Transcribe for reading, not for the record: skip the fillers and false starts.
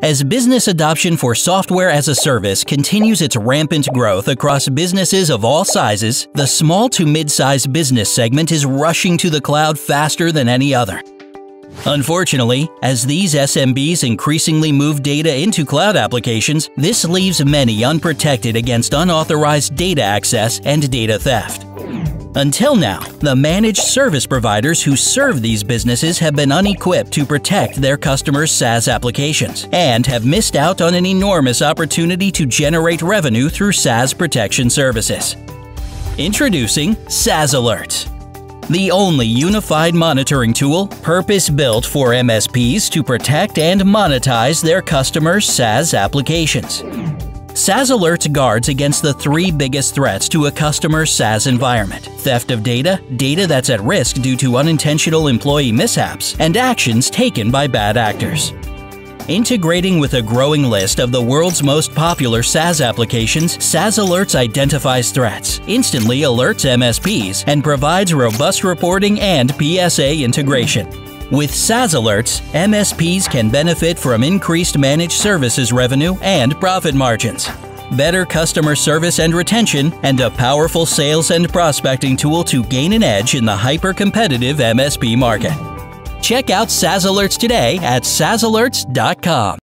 As business adoption for software as a service continues its rampant growth across businesses of all sizes, the small to mid-sized business segment is rushing to the cloud faster than any other. Unfortunately, as these SMBs increasingly move data into cloud applications, this leaves many unprotected against unauthorized data access and data theft. Until now, the managed service providers who serve these businesses have been unequipped to protect their customers' SaaS applications and have missed out on an enormous opportunity to generate revenue through SaaS protection services. Introducing SaaS Alerts, the only unified monitoring tool purpose-built for MSPs to protect and monetize their customers' SaaS applications. SaaS Alerts guards against the three biggest threats to a customer's SaaS environment: theft of data, data that's at risk due to unintentional employee mishaps, and actions taken by bad actors. Integrating with a growing list of the world's most popular SaaS applications, SaaS Alerts identifies threats, instantly alerts MSPs, and provides robust reporting and PSA integration. With SaaS Alerts, MSPs can benefit from increased managed services revenue and profit margins, better customer service and retention, and a powerful sales and prospecting tool to gain an edge in the hyper-competitive MSP market. Check out SaaS Alerts today at saasalerts.com.